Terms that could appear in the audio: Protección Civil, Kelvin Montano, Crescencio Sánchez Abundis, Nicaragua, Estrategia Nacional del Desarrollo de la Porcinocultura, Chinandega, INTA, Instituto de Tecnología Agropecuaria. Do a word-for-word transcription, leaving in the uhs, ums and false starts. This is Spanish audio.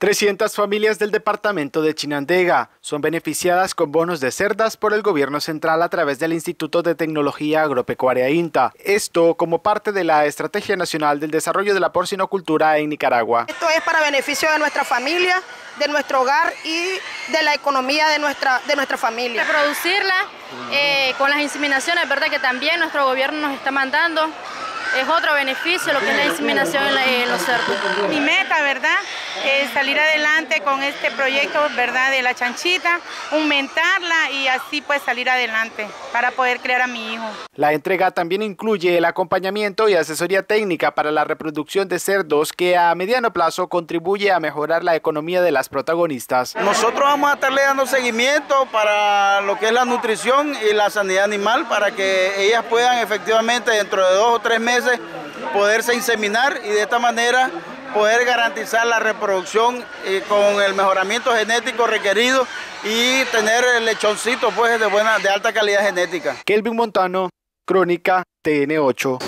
trescientas familias del departamento de Chinandega son beneficiadas con bonos de cerdas por el gobierno central a través del Instituto de Tecnología Agropecuaria INTA. Esto como parte de la Estrategia Nacional del Desarrollo de la Porcinocultura en Nicaragua. Esto es para beneficio de nuestra familia, de nuestro hogar y de la economía de nuestra, de nuestra familia. Reproducirla eh, con las inseminaciones, verdad que también nuestro gobierno nos está mandando. Es otro beneficio lo que es la inseminación en, la, en los cerdos. Mi meta, ¿verdad?, es salir adelante con este proyecto, ¿verdad?, de la chanchita, aumentarla y así pues salir adelante para poder criar a mi hijo. La entrega también incluye el acompañamiento y asesoría técnica para la reproducción de cerdos que a mediano plazo contribuye a mejorar la economía de las protagonistas. Nosotros vamos a estarle dando seguimiento para lo que es la nutrición y la sanidad animal para que ellas puedan efectivamente dentro de dos o tres meses poderse inseminar y de esta manera poder garantizar la reproducción con el mejoramiento genético requerido y tener lechoncitos pues de buena, de alta calidad genética. Kelvin Montano, Crónica T N ocho.